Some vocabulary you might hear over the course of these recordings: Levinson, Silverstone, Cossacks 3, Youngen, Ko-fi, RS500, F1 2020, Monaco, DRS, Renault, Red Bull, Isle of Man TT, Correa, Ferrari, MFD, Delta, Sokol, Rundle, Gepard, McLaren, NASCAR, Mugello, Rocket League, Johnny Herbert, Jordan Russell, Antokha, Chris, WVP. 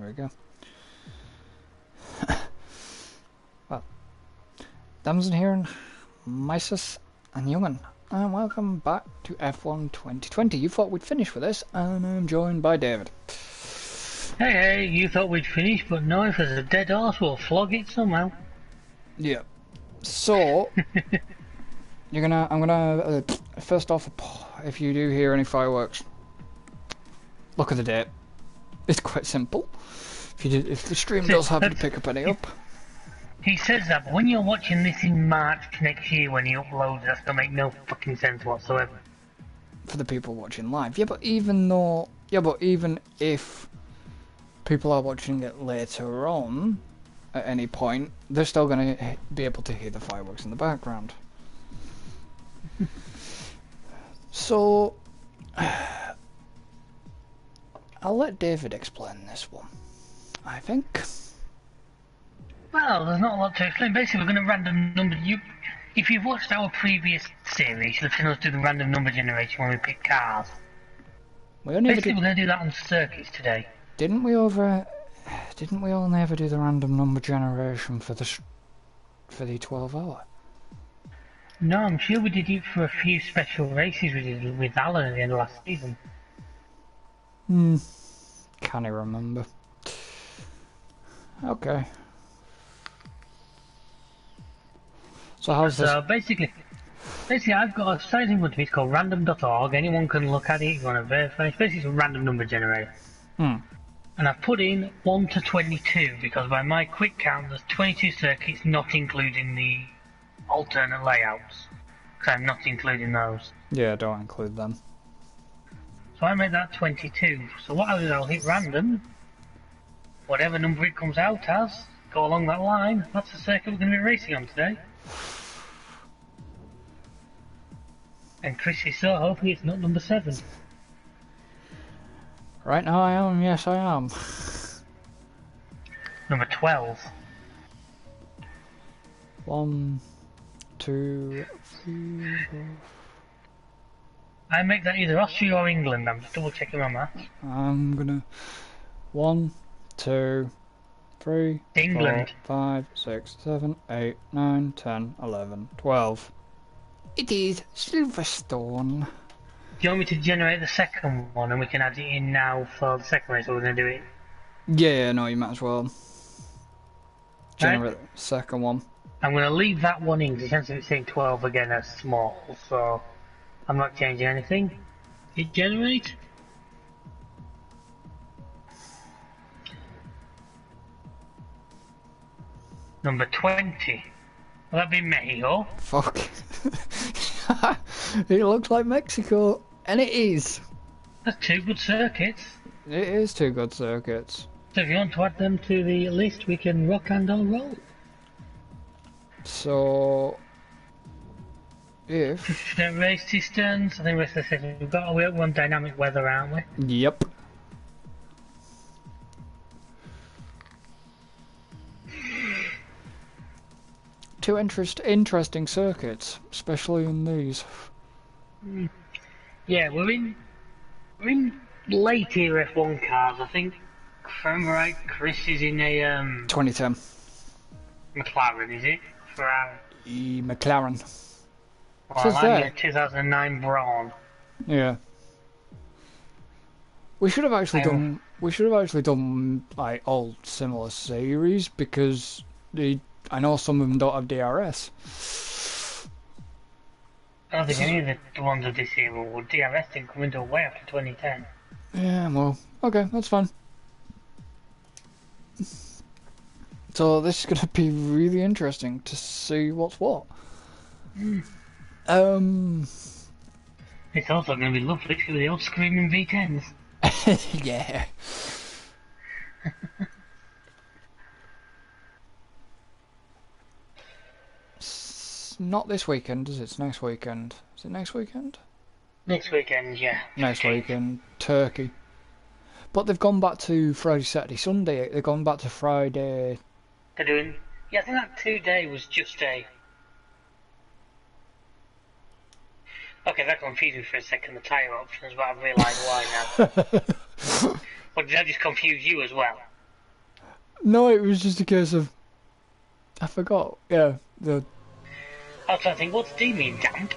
There we go. Well, Damsen here, and Mysis and Youngen, and welcome back to F1 2020. You thought we'd finish with this, and I'm joined by David. Hey, hey, you thought we'd finish, but no, if there's a dead horse, we'll flog it somehow. Yeah. So, I'm gonna, first off, if you do hear any fireworks, look at the date. It's quite simple. If the stream does happen to pick up any up. He says that, but when you're watching this in March next year when he uploads, that's gonna make no fucking sense whatsoever. For the people watching live. Yeah, but even if people are watching it later on, at any point, they're still going to be able to hear the fireworks in the background. So, I'll let David explain this one, I think. Well, there's not a lot to explain. Basically, we're going to random number. If you've watched our previous series, you'll have seen us do the random number generation when we pick cars. We're going to do that on circuits today. Didn't we only ever do the random number generation for the 12-hour? No, I'm sure we did it for a few special races we did with Alan at the end of last season. Hmm. Can't I remember. Okay. So how's this? So basically I've got a site in front of me, it's called random.org. Anyone can look at it if you want to verify. It's basically a random number generator. Hmm. And I've put in 1 to 22 because by my quick count there's 22 circuits, not including the alternate layouts. Because I'm not including those. Yeah, don't include them. So I made that 22. So what I'll do is I'll hit random. Whatever number it comes out as, go along that line. That's the circuit we're going to be racing on today. And Chris is so hoping it's not number 7. Right now I am, yes I am. Number 12. 1, 2, 3, 4. I make that either Austria or England, I'm just double checking on that. I'm gonna... 1, 2, 3, England. 4, 5, 6, 7, 8, 9, 10, 11, 12. It is Silverstone. Do you want me to generate the second one and we can add it in now for the second race, or we're going to do it? Yeah, no, you might as well. Generate the second one. I'm going to leave that one in because it sounds like it's saying 12 again as small, so I'm not changing anything. Hit generate. Number 20. Will that be Mexico? Fuck. It looks like Mexico. And it is. That's two good circuits. It is two good circuits. So if you want to add them to the list, we can rock and roll. So... if... race distance, I think we're saying we've got to work on dynamic weather, aren't we? Yep. Two interesting circuits, especially in these. Yeah, we're in late era F1 cars. I think, if I'm right, Chris is in a 2010 McLaren, is it? Ferrari. McLaren. Well, I'm in a 2009 Braun. Yeah. We should have actually done like all similar series because I know some of them don't have DRS. I don't think any of the ones are disabled. DRS didn't come into way after 2010. Yeah, well, okay, that's fine. So this is going to be really interesting to see what's what. Mm. It's also going to be lovely because the old screaming V10s. Yeah. Not this weekend, is it? It's next weekend. Is it next weekend? Next weekend, yeah. Next weekend, Turkey. But they've gone back to Friday, Saturday, Sunday. They've gone back to Friday. They're doing... yeah, I think that 2-day was just a... okay, that confused me for a second, the tyre options, but I've realised why now. But did that just confuse you as well? No, it was just a case of... I forgot. Yeah, the... I was trying to think, what does D mean, Dank?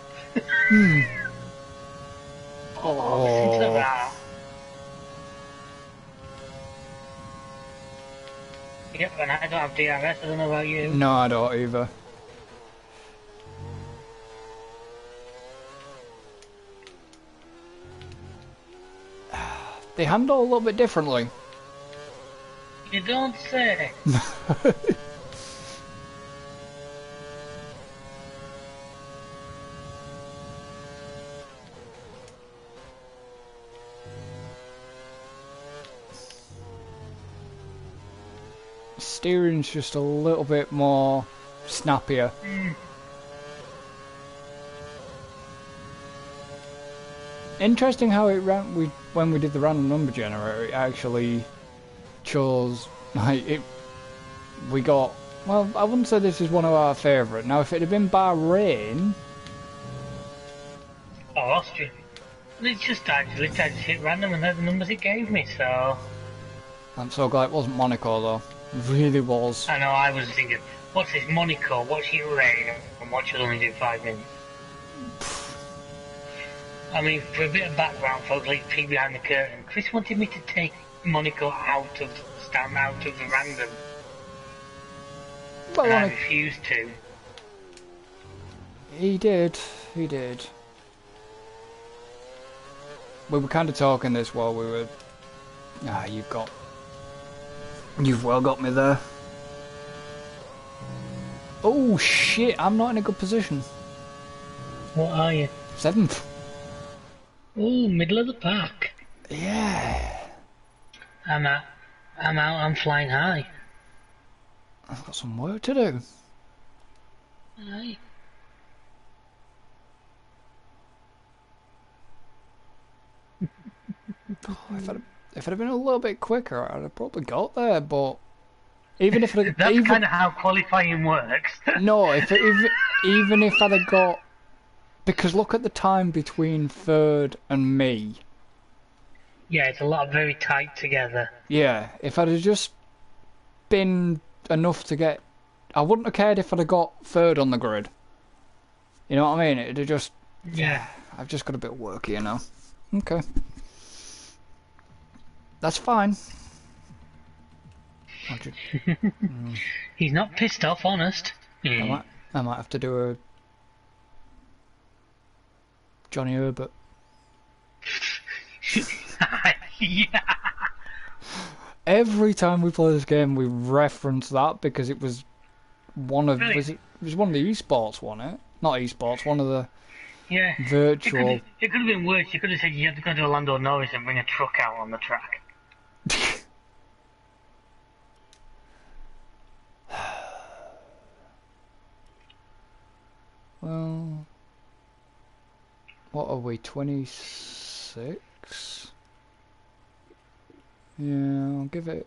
Oh, listen to that. Yep, and I don't have DRS, I don't know about you. No, I don't either. They handle a little bit differently. You don't say. Steering's just a little bit more snappier. Mm. Interesting how it ran. When we did the random number generator, it actually chose, like, we got, well, I wouldn't say this is one of our favourite. Now, if it had been Bahrain... Oh, Austria. It just actually tried to hit random and they're the numbers it gave me, so... I'm so glad it wasn't Monaco, though. It really was. I know, I was thinking, what's this Monaco, what's it rain, and watch it only do 5 minutes. I mean, for a bit of background, folks, let's peek behind the curtain. Chris wanted me to take Monaco out of the stand, out of the random. But and I refused to. He did. He did. We were kind of talking this while we were... Ah, you've got... You've well got me there. Oh, shit, I'm not in a good position. What are you? 7th. Ooh, middle of the pack. Yeah. I'm out. I'm out. I'm flying high. I've got some work to do. Aye. Oh, if it had been a little bit quicker, I'd have probably got there. But even if it, that's kind of how qualifying works. No, even if I'd have got. Because look at the time between third and me. Yeah, it's a lot of very tight together. Yeah, if I'd have just been enough to get... I wouldn't have cared if I'd have got third on the grid. You know what I mean? It'd have just... Yeah. I've just got a bit of work here now. Okay. That's fine. He's not pissed off, honest. Mm. I might have to do a... Johnny Herbert. Yeah. Every time we play this game, we reference that because it was one of it was one of the esports, wasn't it? Not esports, one of the virtual. It could have been worse. You could have said you had to go to Lando Norris and bring a truck out on the track. Well. What are we, 26? Yeah, I'll give it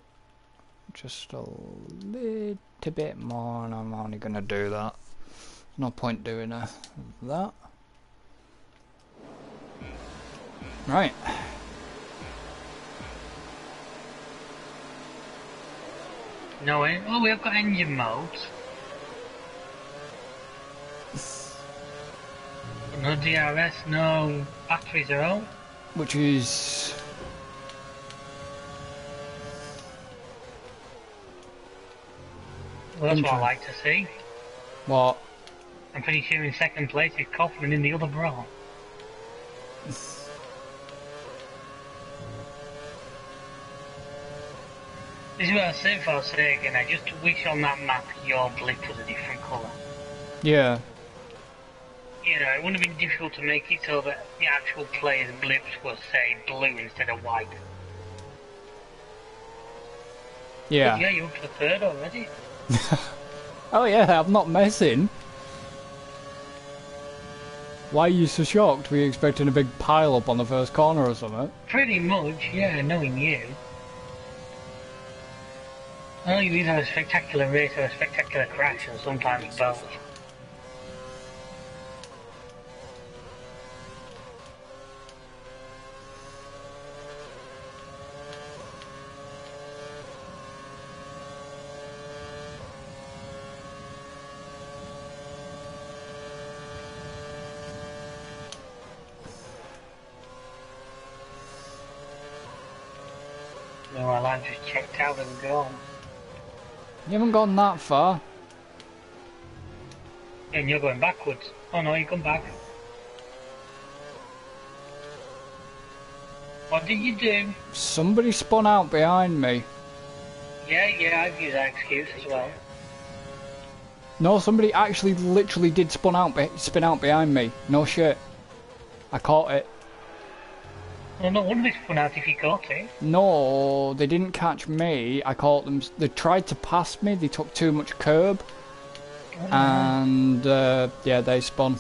just a little bit more, and I'm only going to do that. There's no point doing that. Right. No way. Oh, we have got engine modes. No DRS, no batteries are out. Which is... Well, that's what I like to see. What? I'm pretty sure in second place is Koffman in the other Braun. This is what I said for a second, I just wish on that map your blip was a different colour. Yeah. You know, it wouldn't have been difficult to make it so that the actual player's blips were, say, blue instead of white. Yeah. But yeah, you're up to the third already. Oh yeah, I'm not messing. Why are you so shocked? Were you expecting a big pile-up on the first corner or something? Pretty much, yeah, knowing you. I know you either have a spectacular race or a spectacular crash, and sometimes both. my line just checked out and gone. You haven't gone that far. And you're going backwards. Oh no, you've gone back. What did you do? Somebody spun out behind me. Yeah, yeah, I've used that excuse as well. No, somebody actually literally did spin out behind me. No shit. I caught it. Well, not one of it's spun out if you caught it. No, they didn't catch me. I caught them. They tried to pass me. They took too much curb. Oh. And, yeah, they spun.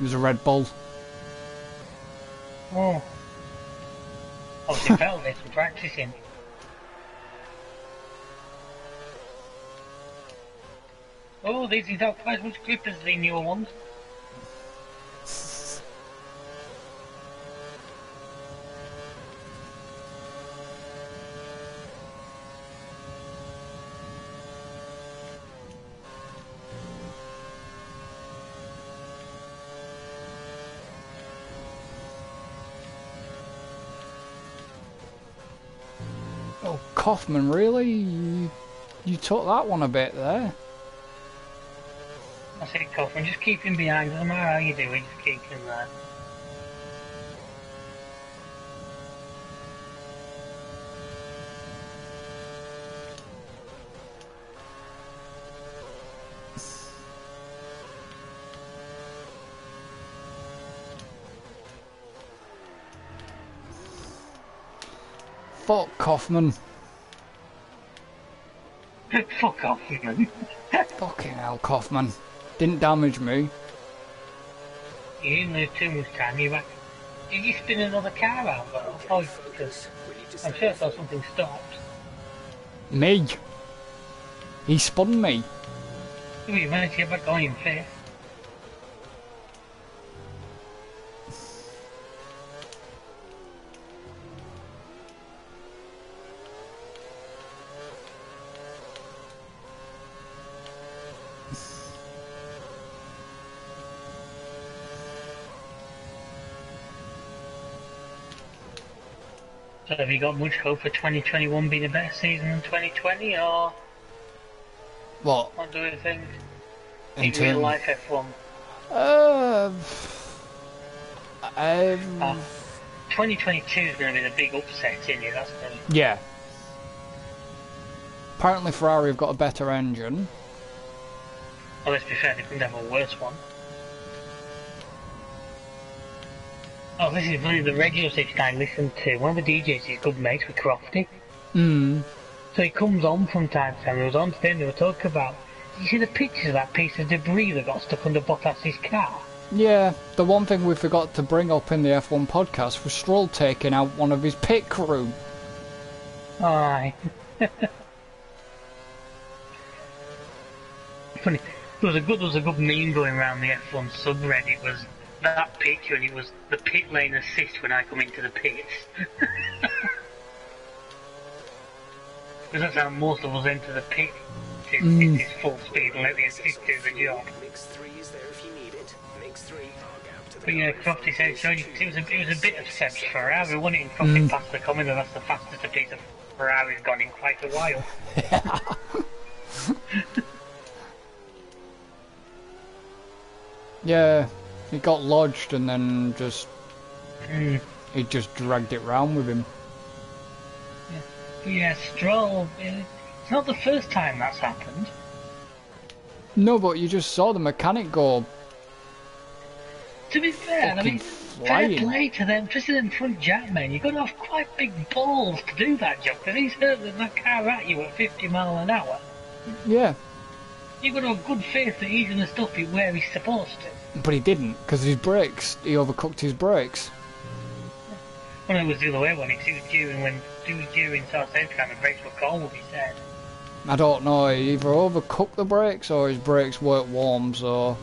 It was a Red Bull. Oh. Obviously, penalties for practicing. Oh, these are not quite as much grip as the newer ones. Oh, Koffman, really? You took that one a bit there. I said Koffman, just keep him behind, doesn't matter how you do it, just keep him there. Fuck Koffman. Fuck Koffman. Fucking hell, Koffman. Didn't damage me. You didn't lose too much time. You went, did you spin another car out though? Oh, I'm sure I saw something stopped. Me. He spun me. Oh, you managed to get back on in fifth. So have you got much hope for 2021 being a better season than 2020, or what? What do you think? In real life F1. Oh, 2022 is going to be the big upset, isn't it? That's gonna... Yeah. Apparently Ferrari have got a better engine. Well, let's be fair, they couldn't have a worse one. Oh, this is really the radio station I listen to. One of the DJs is good mates with Crofty. Mm. So he comes on from time to time. He was on today and they were talking about... Did you see the pictures of that piece of debris that got stuck under Bottas's car? Yeah, the one thing we forgot to bring up in the F1 podcast was Stroll taking out one of his pit crew. Aye. Funny, there was a good meme going around the F1 subreddit was... that picture and it was the pit lane assist when I come into the pits. Because that's how most of us enter the pit. It's full speed and let the assist do the job. But yeah, Crofty said it was a bit of steps Ferrari, wasn't it? And Crofty passed the comment that that's the fastest a piece of Ferrari's gone in quite a while. Yeah. It got lodged and then just... He just dragged it round with him. Yeah, Stroll... It's not the first time that's happened. No, but you just saw the mechanic go... To be fair, I mean, flying. Fair play to them, especially them front jackmen. You've got to have quite big balls to do that job, because he's hurling that car at you at 50 mile an hour. Yeah. You've got to have good faith that he's going to stop it where he's supposed to. But he didn't, because his brakes, he overcooked his brakes. Well, it was the other way, wasn't it? Because he was due in South Africa and the brakes were cold, he said. I don't know, he either overcooked the brakes or his brakes weren't warm, so...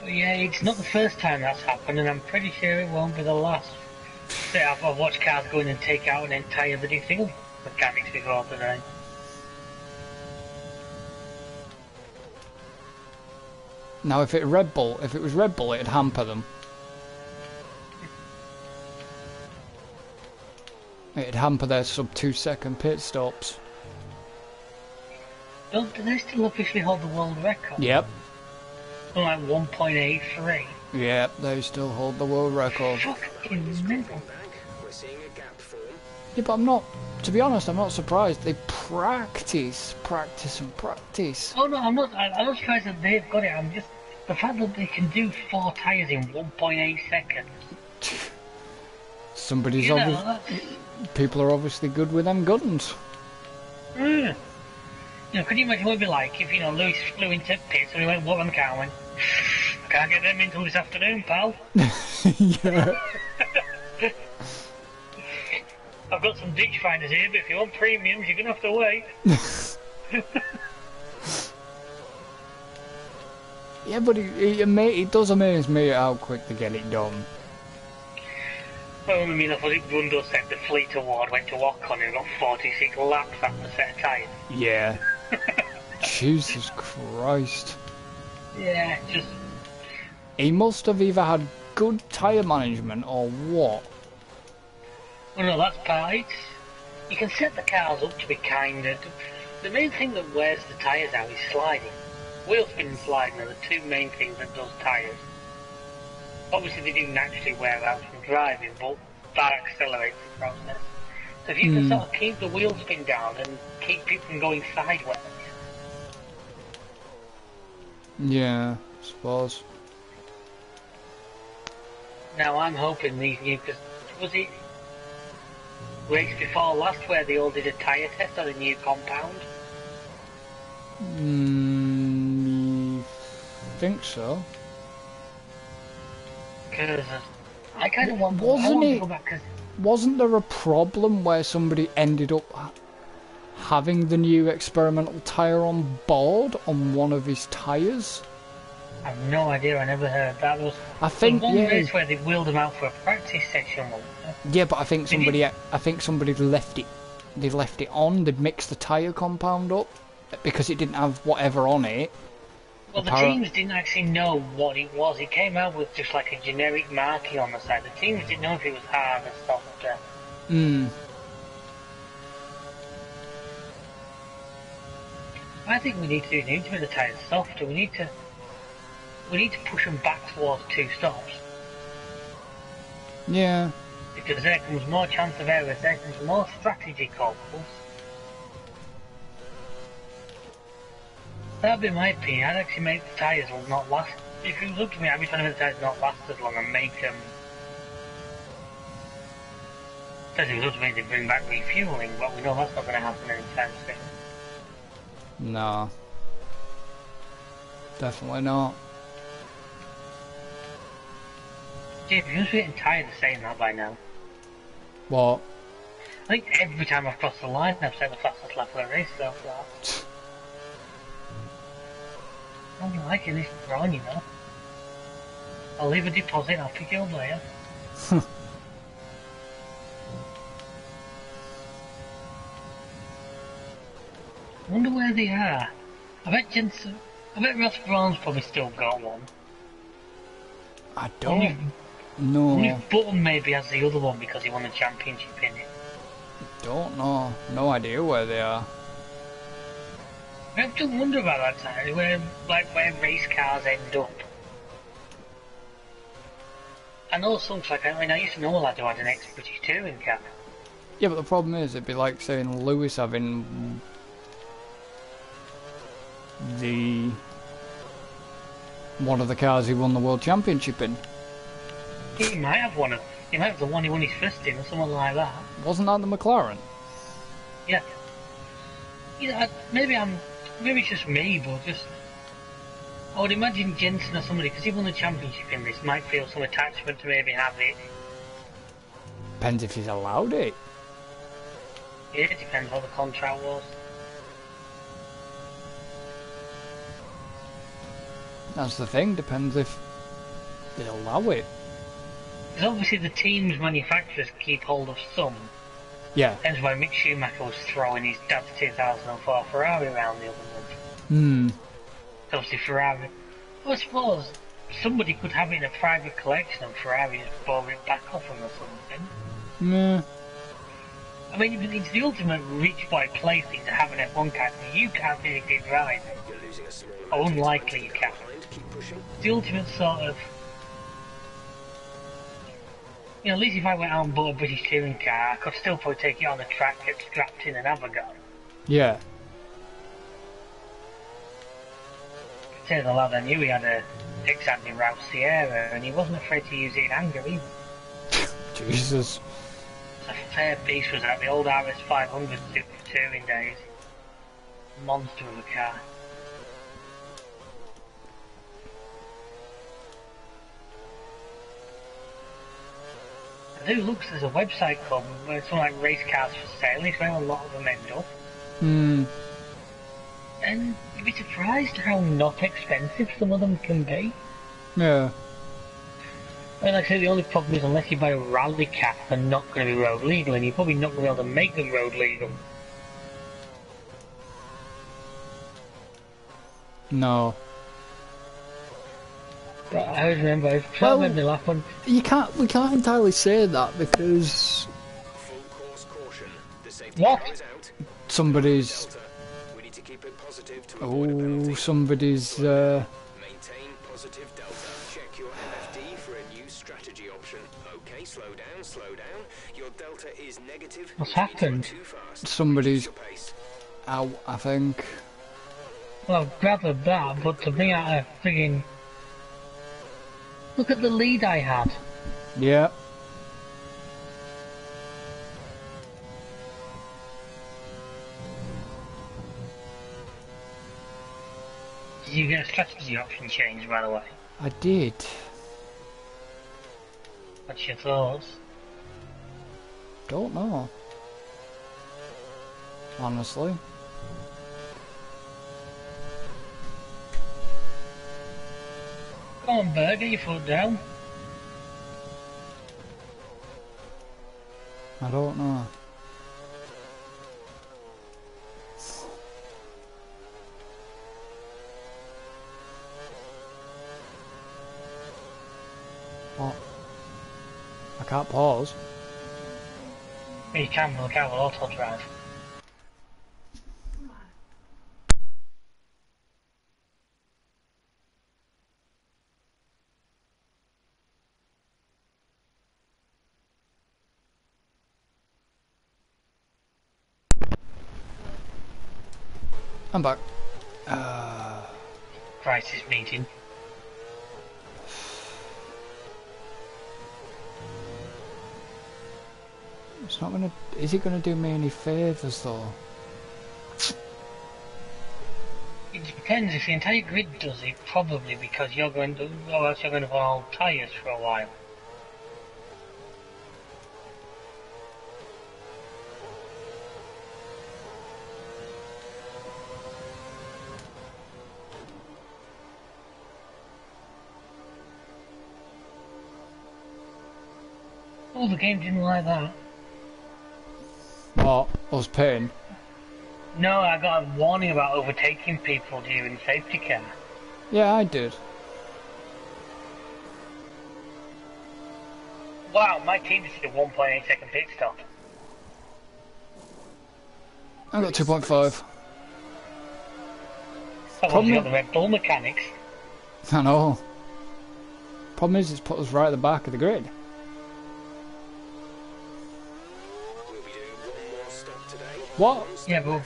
But yeah, it's not the first time that's happened, and I'm pretty sure it won't be the last. I've watched cars go in and take out an entire bloody thing of mechanics before today. Now, if it was Red Bull, it'd hamper them. It'd hamper their sub-2 second pit stops. Well, do they still officially hold the world record? Yep. Like 1.83. Yep, they still hold the world record. Fucking mental. Yeah, but I'm not, to be honest, I'm not surprised. They practice. Oh no, I'm not, I'm not surprised that they've got it. I'm just, the fact that they can do 4 tyres in 1.8 seconds. Somebody's, you know, people are obviously good with them guns. Mm. You know, could you imagine what it would be like if, you know, Lewis flew into pits and he went, what, I'm counting? I can't get them until this afternoon, pal. Yeah. I've got some ditch finders here, but if you want premiums, you're going to have to wait. Yeah, but it does amaze me how quick they get it done. Well, I mean, I thought Rundle said the fleet award went to Ocon and got 46 laps after the set of tyres. Yeah. Jesus Christ. Yeah, just... He must have either had good tyre management or what? Well, no, that's part. You can set the cars up to be kinder. The main thing that wears the tyres out is sliding. Wheel spin and sliding are the two main things that does tyres. Obviously, they do naturally wear out from driving, but that accelerates the process. So if you can sort of keep the wheel spin down and keep people from going sideways. Yeah, I suppose. Now, I'm hoping these new... Because was it... race before last where they all did a tyre test on the new compound? I think so. Because I kind of want to go back. Cause... Wasn't there a problem where somebody ended up having the new experimental tyre on board on one of his tyres? I have no idea, I never heard that. Was I think one race where they wheeled them out for a practice session. Yeah, but I think somebody left it. They left it on. They mixed the tyre compound up because it didn't have whatever on it. Well, the teams didn't actually know what it was. It came out with just like a generic marking on the side. The teams didn't know if it was hard or softer. Hmm. I think we need to make the tyres softer. We need to push them back towards 2 stops. Yeah. Because there comes more chance of errors, there comes more strategy calls. That'd be my opinion. I'd actually make the tyres not last. If you look at me, I'd be trying to make the tyres not last as long and make them... Because it was ultimately bring back refuelling, but we know that's not going to happen anytime soon. No. Definitely not. Dave, you're just getting tired of saying that by now. What? I think every time I've crossed the line, I've said the fastest lap of the race so far. I don't like it, this is wrong, you know. I'll leave a deposit and I'll pick it up later. I wonder where they are. I bet Jensen... I bet Ross Braun's probably still got one. I don't know. Only Button maybe has the other one because he won the championship in it. Don't know. No idea where they are. I have to wonder about that time, where race cars end up. I know some, like, I mean, I used to know a lad who had an ex-British touring car. Yeah, but the problem is, it'd be like saying Lewis having the... one of the cars he won the World Championship in. He might have one of them. He might have the one he won his first in or something like that. Wasn't that the McLaren? Yeah. You know, maybe it's just me, but just... I would imagine Jensen or somebody, because he won the championship in this, might feel some attachment to maybe have it. Depends if he's allowed it. Yeah, it depends what the contract was. That's the thing, depends if they allow it. Because obviously the team's manufacturers keep hold of some. Yeah. That's why Mick Schumacher was throwing his dad's 2004 Ferrari around the other month. Hmm. Obviously Ferrari. Well, I suppose somebody could have it in a private collection and Ferrari just bought it back off them or something. Meh. I mean, it's the ultimate reach by placing to have an F1 car. You can't do anything right. Unlikely you can. It's the ultimate sort of... You know, at least if I went out and bought a British touring car, I could still probably take it on the track, get strapped in and have a go. Yeah. Say the lad I knew, he had a exactly Route Sierra, and he wasn't afraid to use it in anger either. Jesus. A fair piece was at the old RS500 touring days. Monster of a car. Who looks, there's a website called, where it's like race cars for sale, it's where a lot of them end up. Hmm. And you'd be surprised how not expensive some of them can be. Yeah. I mean, like I say, the only problem is unless you buy a rally car, they're not going to be road legal, and you're probably not going to be able to make them road legal. No. But I always remember, it well, made me laugh when... we can't entirely say that, because... What? Somebody's... Oh, somebody's, Maintain positive Delta. Check your MFD for a new strategy option. Okay, slow down, slow down. Your Delta is negative. What's happened? Somebody's out, I think. Well, I've gathered that, but to be out of friggin'... Look at the lead I had. Yeah. Did you get a strategy option change, by the way? I did. What's your thoughts? Don't know. Honestly. Come on, Berg, get your foot down. I don't know. What? I can't pause. You can, look out with auto drive. I'm back. Crisis meeting. It's not gonna. Is it gonna do me any favours though? It depends. If the entire grid does it, probably because you're going to, or else you're going to have all tyres for a while. Oh, the game didn't like that. What? I was paying? No, I got a warning about overtaking people during safety car. Yeah, I did. Wow, my team just did a 1.8 second pit stop. I got 2.5. I've also got the Red Bull mechanics. I know. Problem is, it's put us right at the back of the grid. What? Yeah, but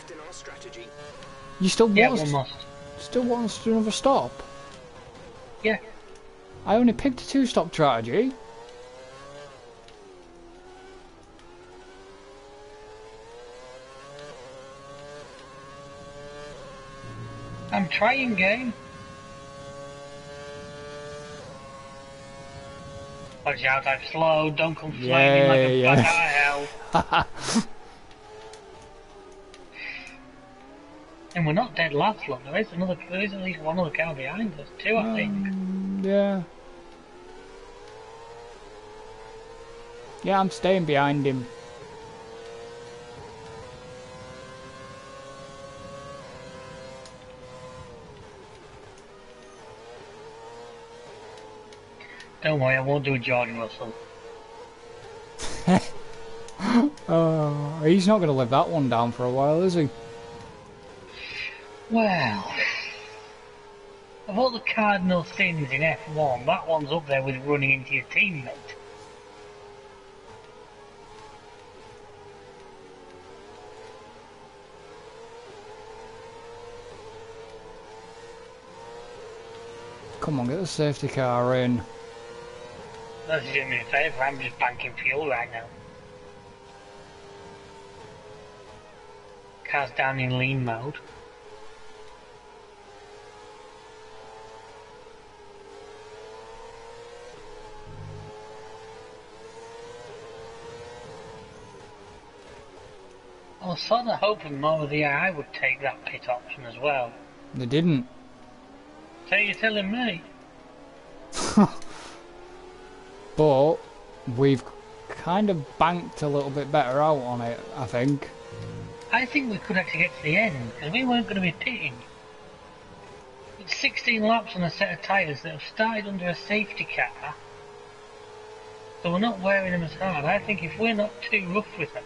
you still want us to do another stop? Yeah. I only picked a 2-stop strategy. I'm trying, game. Watch out, I'm slow. Don't come flaming like a bug out of hell. And we're not dead last, look, there is at least one other car behind us, two I think. Yeah. Yeah, I'm staying behind him. Don't worry, I won't do a Jordan Russell. Oh, He's not going to live that one down for a while, is he? Well, of all the cardinal sins in F1, that one's up there with running into your teammate. Come on, get the safety car in. That's doing me a favour, I'm just banking fuel right now. Car's down in lean mode. I was sort of hoping more of the AI would take that pit option as well. They didn't. So you're telling me? But we've kind of banked a little bit better out on it, I think. I think we could actually get to the end, because we weren't going to be pitting. It's 16 laps on a set of tyres that have started under a safety car, so we're not wearing them as hard. I think if we're not too rough with them,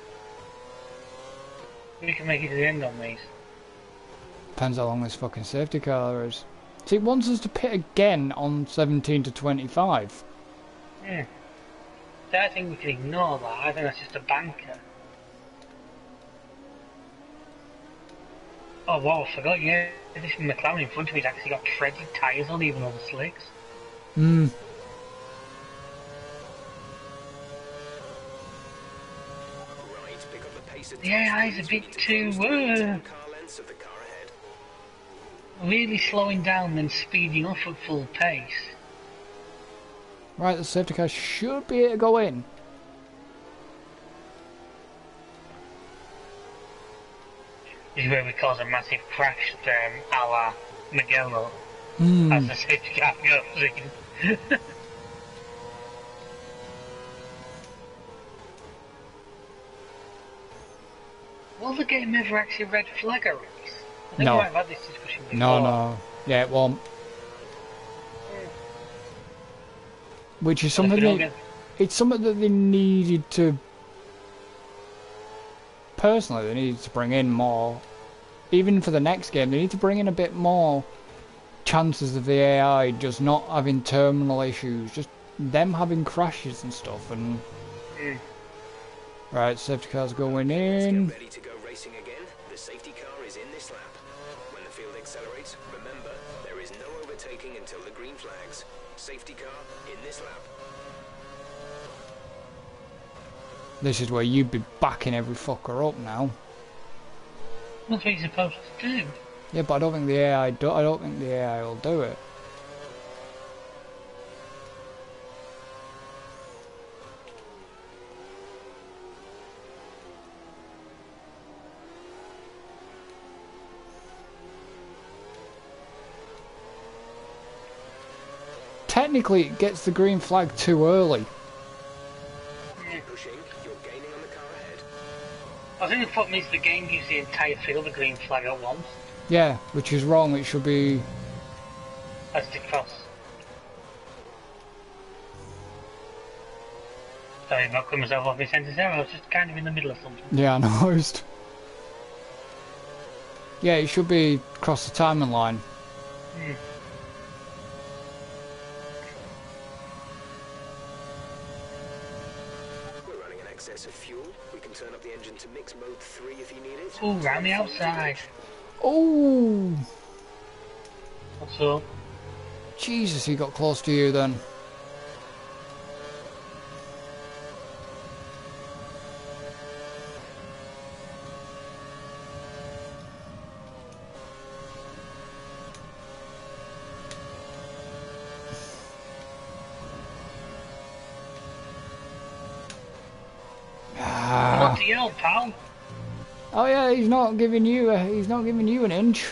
we can make it to the end on these. Depends how long this fucking safety car is. See, it wants us to pit again on 17 to 25. Yeah. So I think we can ignore that. I think that's just a banker. Oh wow, I forgot, yeah. This McLaren in front of me's actually got treaded tyres on, even on the slicks. Hmm. Yeah, it's a bit too... really slowing down and speeding off at full pace. Right, the safety car should be able to go in. This is where we cause a massive crash, a la Mugello, as the safety car goes in. Will the game ever actually red flag a race? I think we might have had this discussion before. No. Yeah, it won't. Which is something that... It's something that they needed to... Personally, they needed to bring in more. Even for the next game, they need to bring in a bit more chances of the AI just not having terminal issues. Just them having crashes and stuff. And Right, safety car's going in. Ready to go racing again. The safety car is in this lap. When the field accelerates, remember, there is no overtaking until the green flags. Safety car in this lap. This is where you'd be backing every fucker up now. That's what you're supposed to do. Yeah, but I don't think the AI will do it. Technically, it gets the green flag too early. I think the problem is the game gives the entire field a green flag at once. Yeah, which is wrong. It should be... That's the cross. Sorry, I've not cut myself off my sentence there. I was just kind of in the middle of something. Yeah, I noticed. Yeah, it should be across the timing line. Oh, round the outside. Oh! What's up? Jesus, he got close to you then. What the hell, pal? Oh yeah, he's not giving you an inch.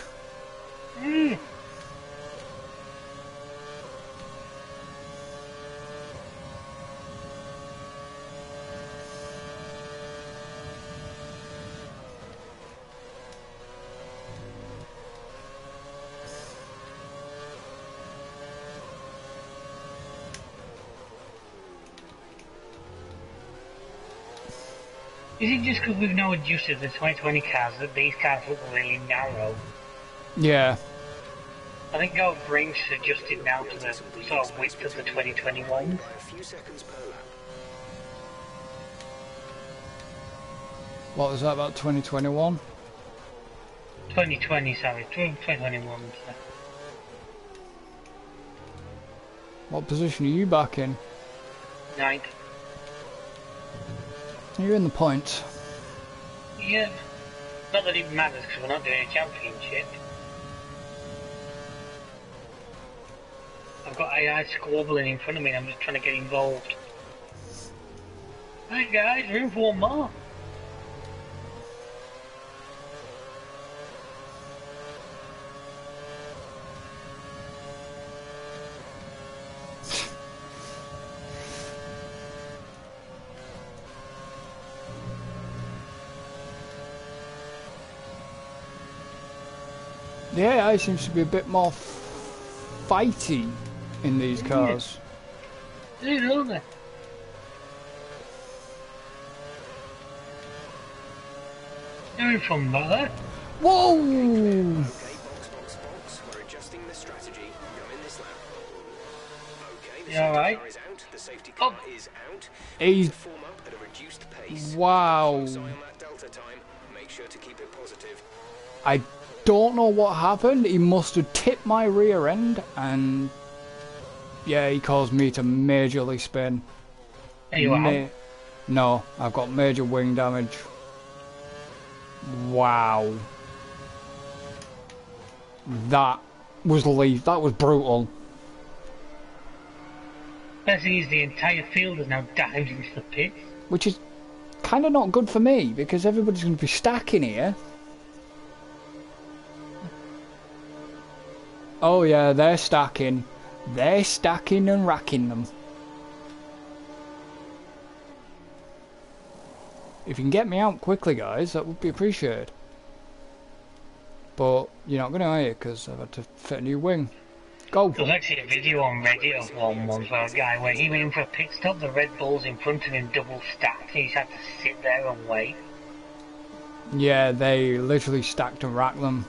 Is it just because we've now reduced it to the 2020 cars that these cars look really narrow? Yeah. I think our brains suggested now to the sort of width of the 2020 ones. What was that about 2021? 2020, sorry. 2021. Sorry. What position are you back in? 9th. You're in the points. Yeah. Not that it matters because we're not doing a championship. I've got AI squabbling in front of me and I'm just trying to get involved. Right guys, room for one more. The AI seems to be a bit more fighty in these cars. It is, isn't it? You're in front, brother. Whoa! Okay, box. We're adjusting the strategy. Go in this lap. Okay, the alright. The safety car is out. He's form up at a reduced pace. Wow. So on that Delta time, make sure to keep it positive. I don't know what happened. He must have tipped my rear end and yeah, he caused me to majorly spin. Are you out? No, I've got major wing damage. Wow. That was brutal. Best thing is the entire field has now dived into the pit. Which is kinda not good for me because everybody's gonna be stacking here. Oh yeah, they're stacking. They're stacking and racking them. If you can get me out quickly, guys, that would be appreciated. But you're not going to, are you? Because I've had to fit a new wing. Go! There's actually a video on Reddit of one month for a guy where he went in for a pit stop, the Red Bull's in front of him double stacked, he just had to sit there and wait. Yeah, they literally stacked and racked them.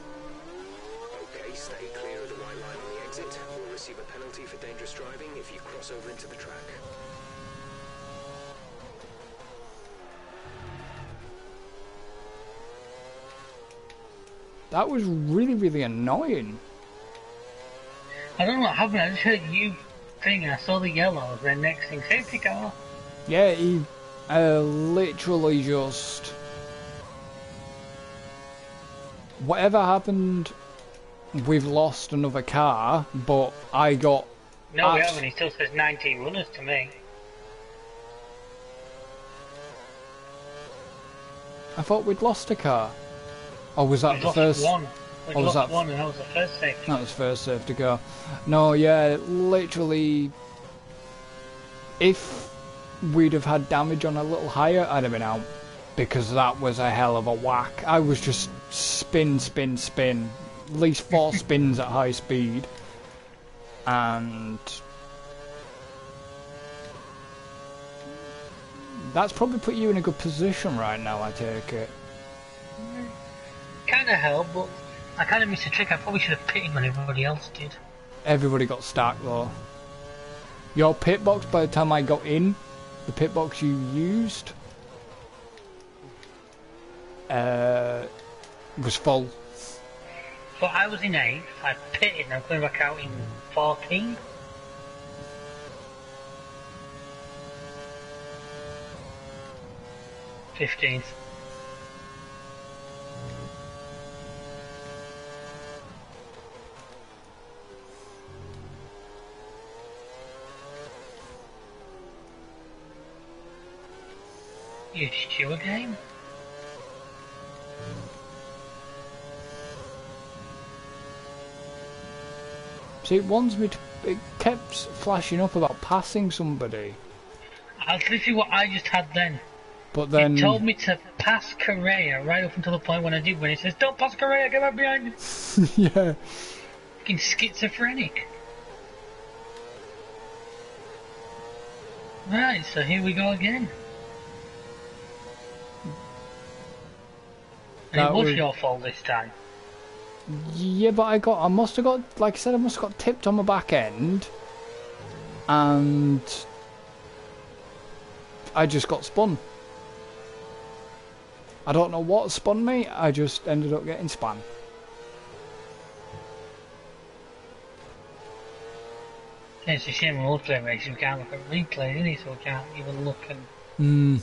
That was really, really annoying. I don't know what happened, I just heard you thing and I saw the yellow, then next thing, safety car. Yeah, he literally just... Whatever happened, we've lost another car, but I got... No, we haven't, he still says 19 runners to me. I thought we'd lost a car. Or was that the first one? Or was that one and that was the first safety? That was first safety car. No, yeah, literally if we'd have had damage on a little higher, I'd have been out. Because that was a hell of a whack. I was just spin, spin, spin. At least 4 spins at high speed. And that's probably put you in a good position right now, I take it. Kind of helped, but I kind of missed a trick. I probably should have pitted when everybody else did. Everybody got stacked though. Your pit box, by the time I got in, the pit box you used was full. But I was in 8th, I pitted and I'm coming back out in 14th. You chew again? See, it wants me to. It kept flashing up about passing somebody. That's literally what I just had then. But then. It told me to pass Correa right up until the point when I did, when it says, "Don't pass Correa, get back behind him." Yeah. Fucking schizophrenic. Right, so here we go again. It was your fault this time. Yeah, but I must have got, like I said, I must have got tipped on my back end, and I just got spun. I don't know what spun me, I just ended up getting spun. It's a shame we're ultra race, we can't look at replay, isn't it? So we can't even look and...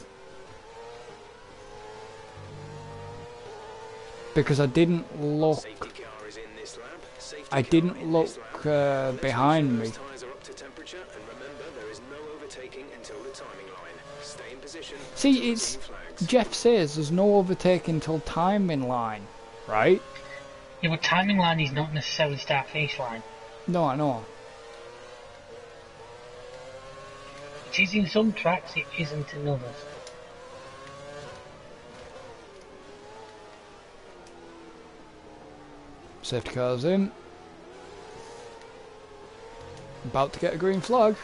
Because I didn't look... I didn't look behind me. See, it's... Jeff says there's no overtaking till timing line, right? Yeah, but timing line is not necessarily start-finish line. No, I know. It is in some tracks, it isn't in others. Safety car's in. About to get a green flag.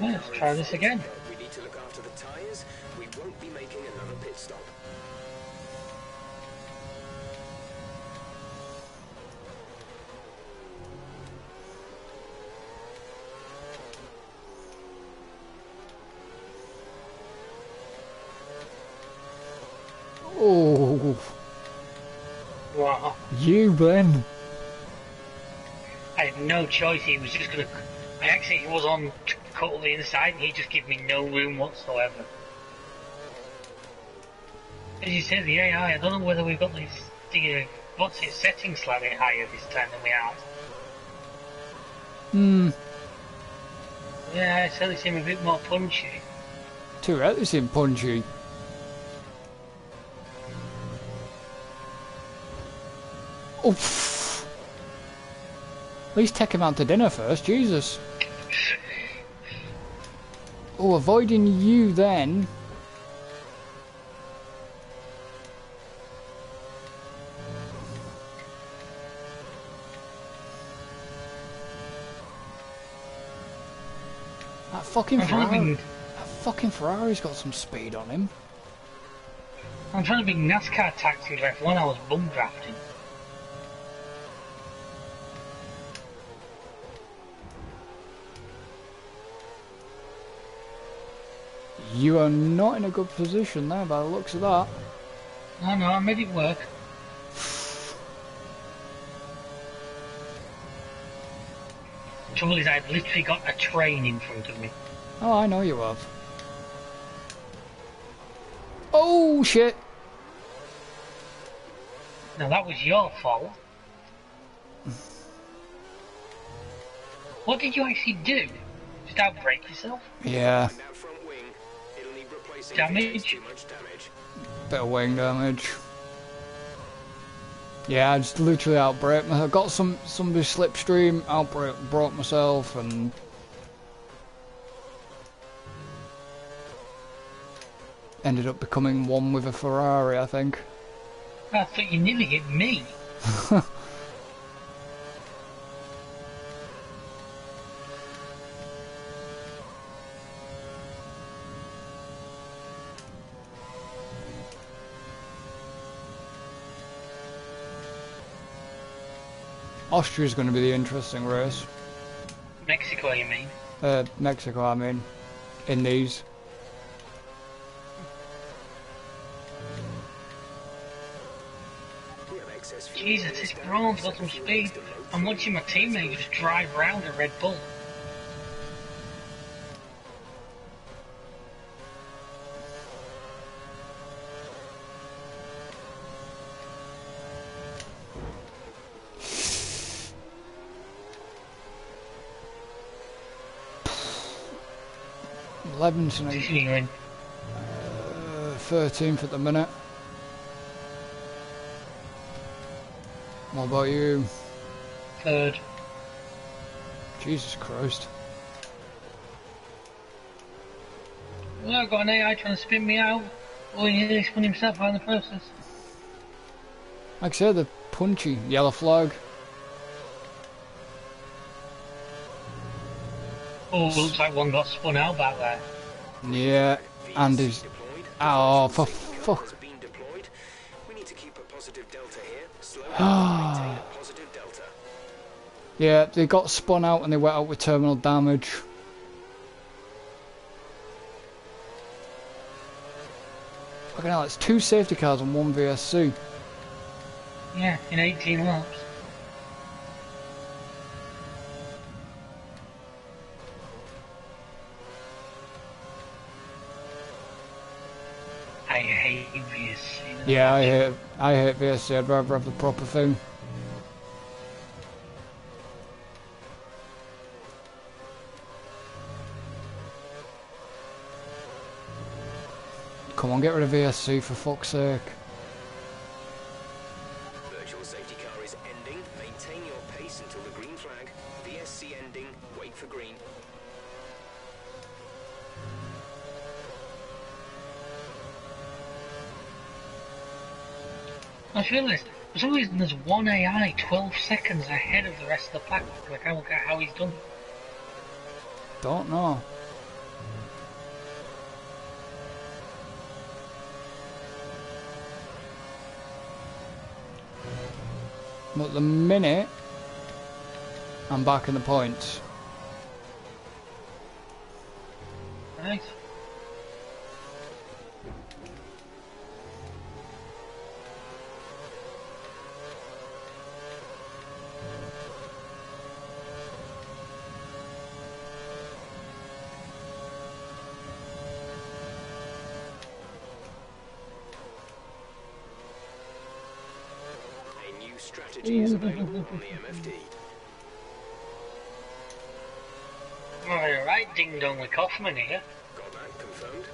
Let's try this again. We need to look after the tyres. We won't be making another pit stop. Oh. Wow. You, Ben. I had no choice. He was just going to... I actually was on cut on the inside and he just gave me no room whatsoever. As you said, the AI, I don't know whether we've got this... The, what's it, setting slightly higher this time than we are. Hmm. Yeah, it certainly seemed a bit more punchy. Too right, they seem punchy. Oof. At least take him out to dinner first, Jesus. Oh, avoiding you then. That fucking Ferrari. That fucking Ferrari's got some speed on him. I'm trying to be NASCAR taxi left when I was bum drafting. You are not in a good position there by the looks of that. I know, I made it work. The trouble is I've literally got a train in front of me. Oh, I know you have. Oh, shit! Now that was your fault. What did you actually do? Did I break yourself? Yeah. Damage? Bit of wing damage. Yeah, I just literally outbraked myself. I got somebody slipstream, outbraked, brought myself, and... ended up becoming one with a Ferrari, I think. I thought you nearly hit me. Austria's going to be the interesting race. Mexico, you mean? Mexico, I mean. In these. Jesus, this Braun's got some speed. I'm watching my teammate just drive round a Red Bull. Levinson, 13th at the minute. What about you? Third. Jesus Christ. Well, I've got an AI trying to spin me out. Oh, he nearly spun himself out of the process. Like I said, the punchy yellow flag. Oh, looks like one got spun out back there. Yeah, and is... Oh, for fuck. Yeah, they got spun out and they went out with terminal damage. Fucking hell, it's 2 safety cars and 1 VSC. Yeah, in 18 laps. I hate VSC. Yeah, I hate VSC. I'd rather have the proper thing. Come on, get rid of VSC for fuck's sake. Virtual safety car is ending. Maintain your pace until the green flag. VSC ending. Wait for green. I feel this. For some reason, there's one AI 12 seconds ahead of the rest of the pack. Like, I don't get how he's done. Don't know. But the minute I'm back in the points. Nice. Is available on the MFD. Alright, ding dong with Koffman here. Godman confirmed.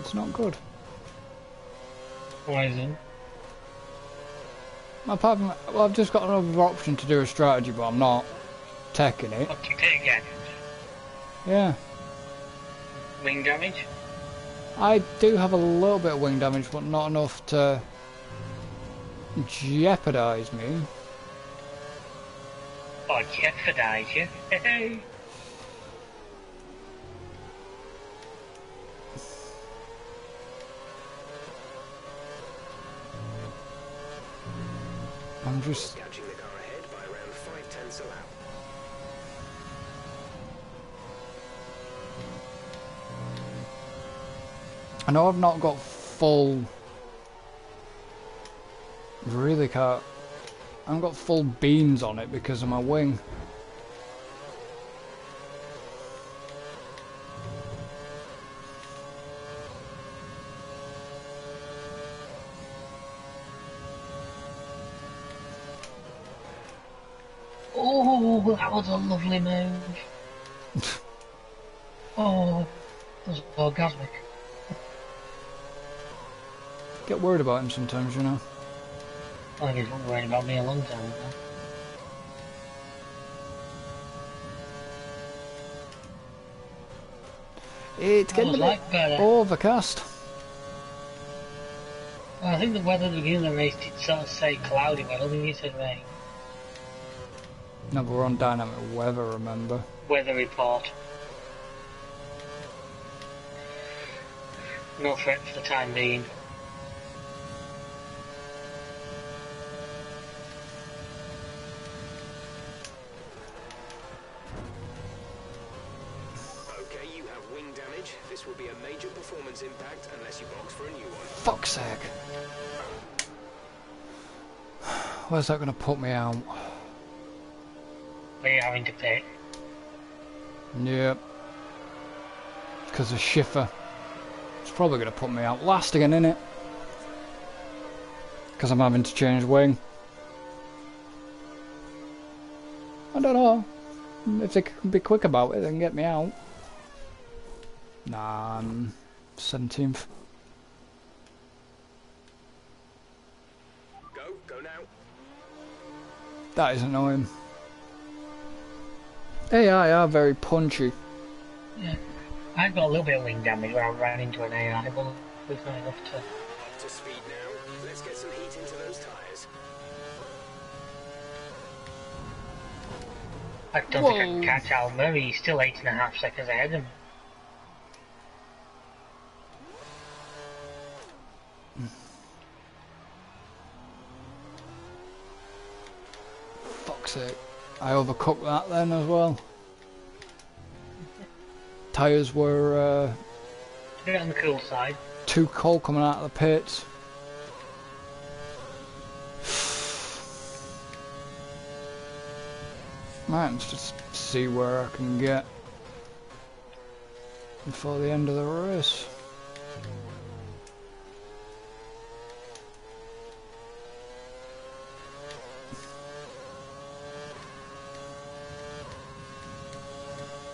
It's not good. Why isn't? Apart from, well, I've just got another option to do a strategy, but I'm not taking it. What do you take again? Yeah. Wing damage? I do have a little bit of wing damage, but not enough to jeopardise me. Oh, jeopardise you? Hey. I'm just catching the car ahead by around 5/10 a lap. I know I've not got full. Really can't. I haven't got full beams on it because of my wing. That was a lovely move. Oh, that was orgasmic. Get worried about him sometimes, you know. I think he's been worried about me a long time ago. It's getting a bit overcast. Well, I think the weather at the beginning of the race did sort of say cloudy, but I don't think it said rain. No, but we're on dynamic weather, remember? Weather report. No threat for the time being. Okay, you have wing damage. This will be a major performance impact unless you box for a new one. Fuck's sake. Where's that going to put me out? You're having to pick. Yep. Because of Schiffer. It's probably going to put me out last again, innit? Because I'm having to change wing. I don't know. If they can be quick about it, they can get me out. Nah, I'm 17th. Go now. That is annoying. AI are very punchy. Yeah. I've got a little bit of wing damage where I ran into an AI, but it's not enough to... Up to speed now. Let's get some heat into those tyres. I don't think I can catch Alma. He's still 8.5 seconds ahead of me. Fuck's sake. I overcooked that then as well. Tyres were bit on the cool side. Too cold coming out of the pits. Right, let's just see where I can get before the end of the race.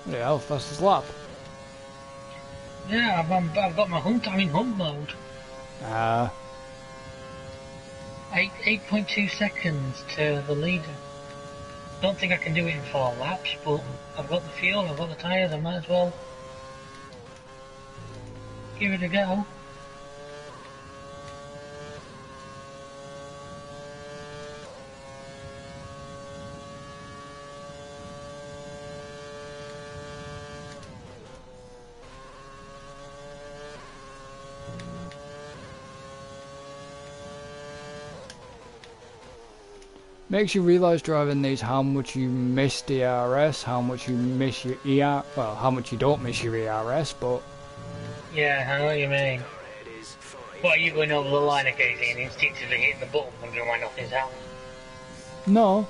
Yeah, how fast is lap? Yeah, I've got my hump, I'm in hump mode. 8.2 seconds to the leader. Don't think I can do it in 4 laps, but I've got the fuel, I've got the tyres, I might as well give it a go. Makes you realise driving these how much you miss DRS, how much you miss your ER, well, how much you don't miss your ERS, but... Yeah, I know what you mean. What, are you going over the line occasionally and instinctively hitting the button wondering why nothing's happening? No.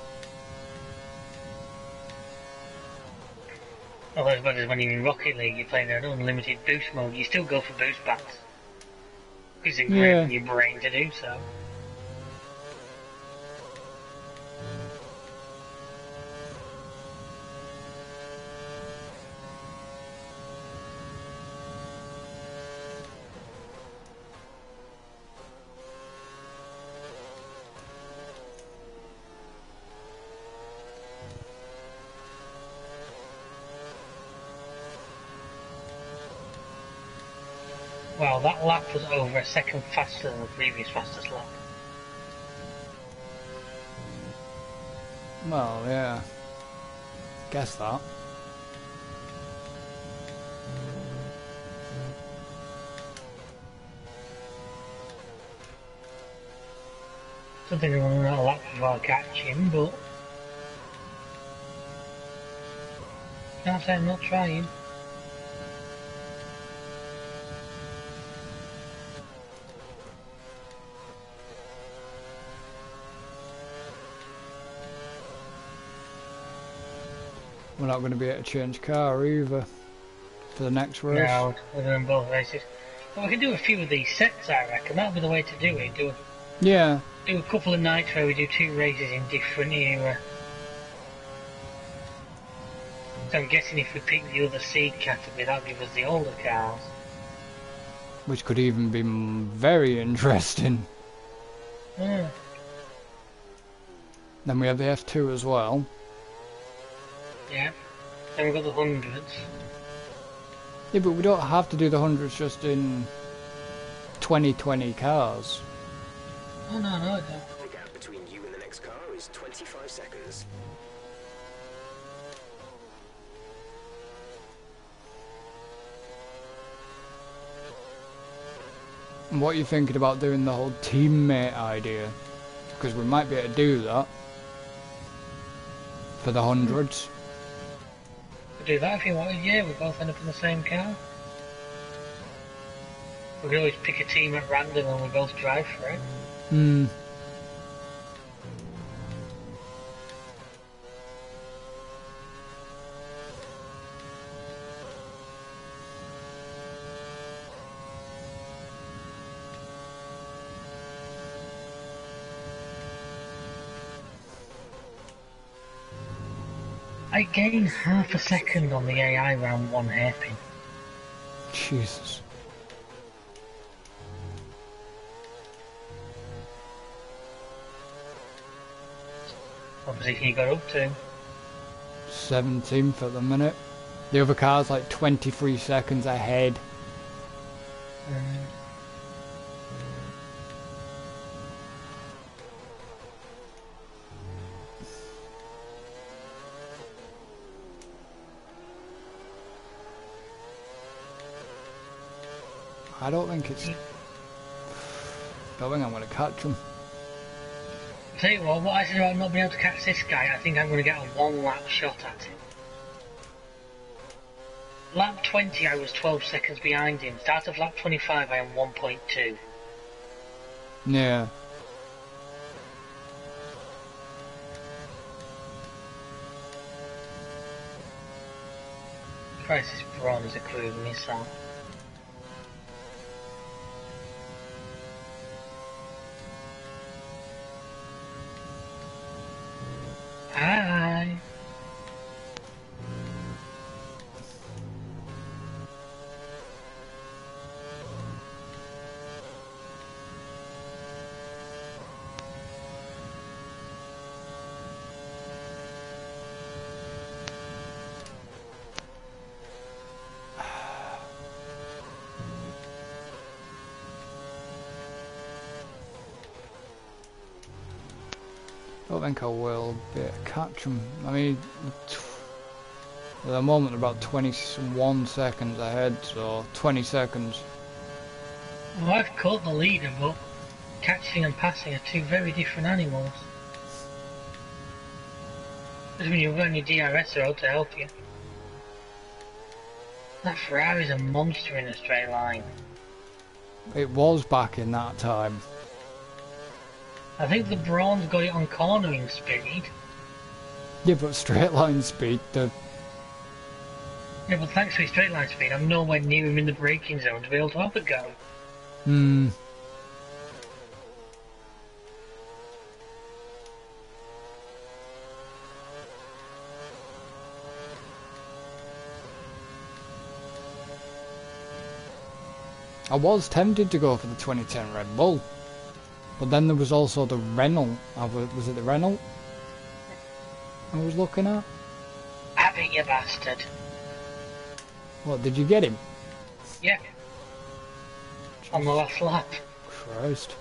Well, as bad as when you're in Rocket League, you're playing an unlimited boost mode, you still go for boost bats. Because it's great in your brain to do so. Wow, that lap was over a second faster than the previous fastest lap. Well, yeah. Guess that. Don't think we're running out of lap before I catch him, but... Can't say I'm not trying. We're not going to be able to change car either for the next race. No, we're doing both races. Well, we can do a few of these sets, I reckon. That'll be the way to do it. Do a couple of nights where we do 2 races in different era. I'm guessing if we pick the other seed category, that'll give us the older cars. Which could even be very interesting. Yeah. Then we have the F2 as well. Yeah, then we've got the 100s. Yeah, but we don't have to do the 100s just in 2020 cars. Oh, no, I don't. The gap between you and the next car is 25 seconds. And what are you thinking about doing the whole teammate idea? Because we might be able to do that for the 100s. Do that if you want. Yeah, we both end up in the same car. We could always pick a team at random and we both drive for it. Hmm. I gained 0.5 second on the AI round 1 hairpin. Jesus. What position you got up to? 17th at the minute. The other car's like 23 seconds ahead. I don't think it's... I think I'm going to catch him. I'll tell you what I said about not being able to catch this guy, I think I'm going to get a one lap shot at him. Lap 20 I was 12 seconds behind him, start of lap 25 I am 1.2. Yeah. Christ, this Braun is a crude missile. Hi. I think I will be able to catch him. I mean, at the moment about 21 seconds ahead, so 20 seconds. Well, I've caught the leader, but catching and passing are two very different animals. Because when you're running your DRS, they're out to help you. That Ferrari's a monster in a straight line. It was back in that time. I think the Braun's got it on cornering speed. Yeah, but straight line speed, yeah, but thanks to his straight line speed, I'm nowhere near him in the braking zone to be able to have a go. Hmm. I was tempted to go for the 2010 Red Bull. But then there was also the Renault. Was it the Renault I was looking at? Have it, you bastard. What, did you get him? Yeah. Jeez. On the last lap. Christ.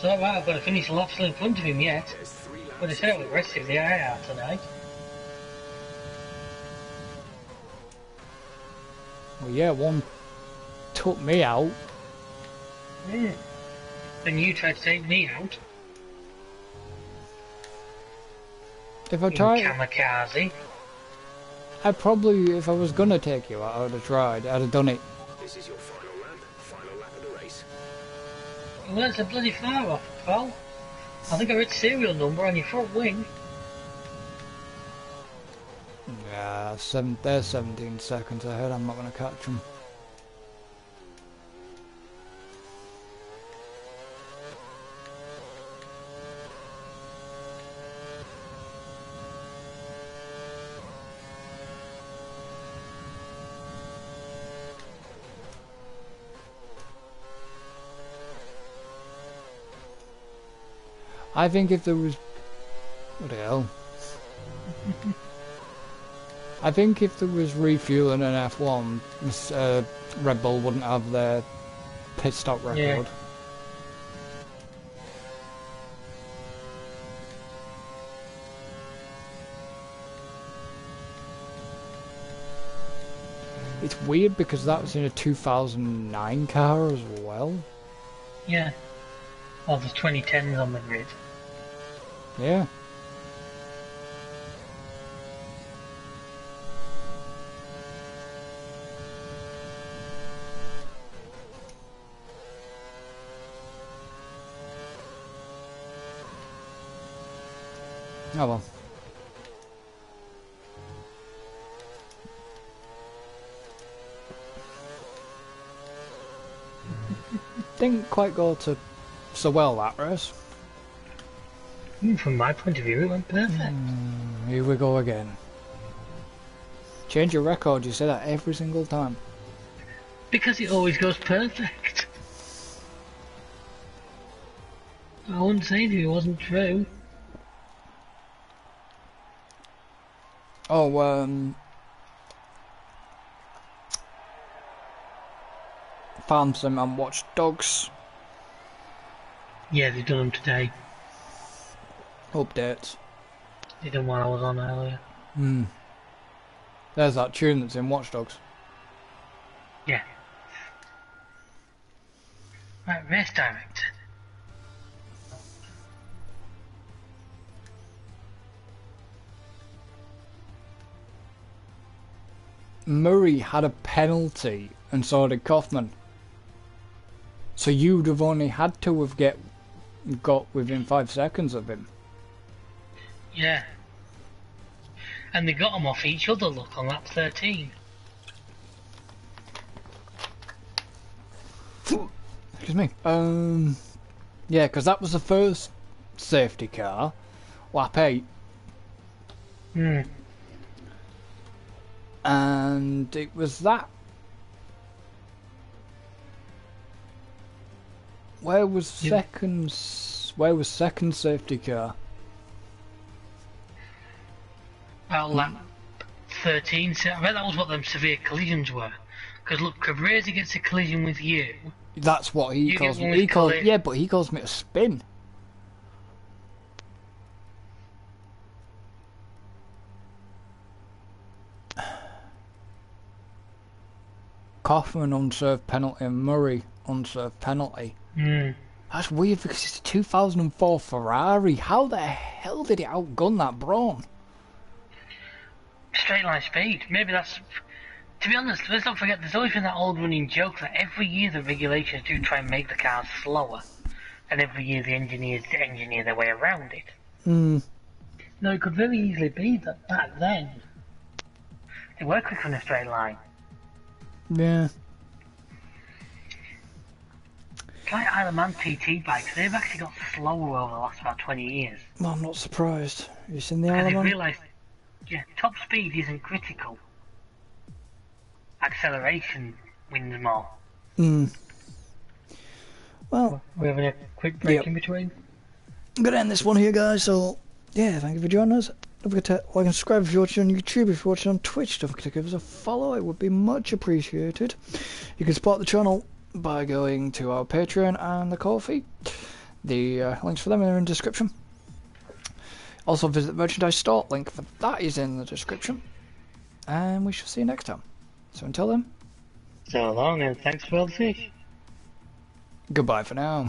So right, I've got to finish laps in front of him yet. But I said it was resting the eye out tonight. Well, yeah, one took me out. Mm. And you tried to take me out. If I tried, kamikaze. I probably, if I was gonna take you out, I would have tried. I'd have done it. This is your final lap of the race. Well, that's a bloody far off, pal. I think I read serial number on your front wing. Yeah, they're 17 seconds ahead. I'm not gonna catch them. I think if there was... What the hell? I think if there was refueling an F1, Red Bull wouldn't have their pit stop record. Yeah. It's weird because that was in a 2009 car as well. Yeah. Well, there's 2010s on the grid. Yeah. Oh well. Didn't quite go to so well that race. From my point of view, it went perfect. Here we go again. Change your record, you say that every single time. Because it always goes perfect. I wouldn't say that it wasn't true. Oh, Farmsome and Watch Dogs. Yeah, they've done them today. Updates. They done one I was on earlier. Hmm. There's that tune that's in Watch Dogs. Yeah. Right, race directed. Murray had a penalty and so did Koffman. So you'd have only had to have got within 5 seconds of him. Yeah. And they got them off each other, look, on lap 13. Excuse me. Yeah, because that was the first safety car, lap 8. Hmm. And it was that. Where was second safety car? About lap 13. So I bet that was what them severe collisions were. Because look, Correa gets a collision with you. That's what he calls me. He calls, yeah, but he calls me a spin. Koffman unserved penalty and Murray unserved penalty. Mm. That's weird because it's a 2004 Ferrari. How the hell did it outgun that Braun? Straight line speed. Maybe that's... To be honest, let's not forget there's always been that old running joke that every year the regulations do try and make the cars slower. And every year the engineers engineer their way around it. Mm. No, it could very easily be that back then they were quick on a straight line. Yeah. It's like Isle of Man TT bikes, they've actually got slower over the last about 20 years. Well, I'm not surprised. Have you seen the Isle of Man? And they've realised, yeah, top speed isn't critical. Acceleration wins more. Hmm. Well, we're having a quick break in between. I'm going to end this one here, guys, so yeah, thank you for joining us. Don't forget to like and subscribe if you're watching on YouTube, if you're watching on Twitch, don't forget to give us a follow, it would be much appreciated. You can support the channel by going to our Patreon and the Ko-fi. The links for them are in the description. Also visit the merchandise store, link for that is in the description. And we shall see you next time. So until then. So long and thanks for all the fish. Goodbye for now.